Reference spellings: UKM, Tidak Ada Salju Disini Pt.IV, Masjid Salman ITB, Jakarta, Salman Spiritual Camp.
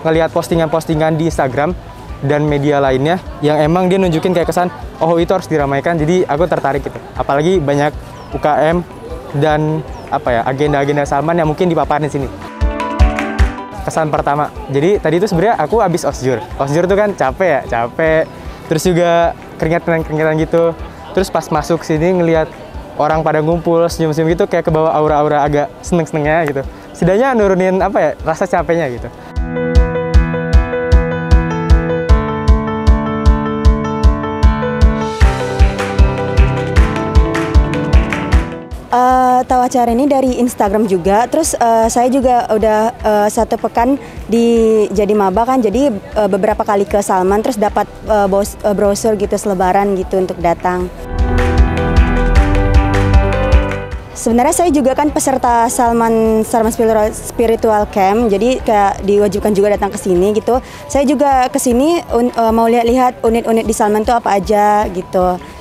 ngelihat postingan-postingan di Instagram dan media lainnya yang emang dia nunjukin kayak kesan, oh itu harus diramaikan, jadi aku tertarik gitu. Apalagi banyak UKM dan apa ya, agenda-agenda Salman yang mungkin dipaparin di sini. Kesan pertama, jadi tadi itu sebenarnya aku habis osjur tuh kan capek ya, terus juga keringetan gitu. Terus pas masuk sini ngelihat orang pada ngumpul senyum-senyum gitu, kayak kebawa aura-aura agak seneng-senengnya gitu. Setidaknya nurunin apa ya, rasa capeknya gitu. Tahu acara ini dari Instagram juga, terus saya juga udah 1 pekan jadi maba kan, jadi beberapa kali ke Salman, terus dapat brosur gitu selebaran gitu untuk datang. Sebenarnya saya juga kan peserta Salman Spiritual Camp, jadi kayak diwajibkan juga datang ke sini gitu. Saya juga ke sini mau lihat-lihat unit-unit di Salman itu apa aja gitu.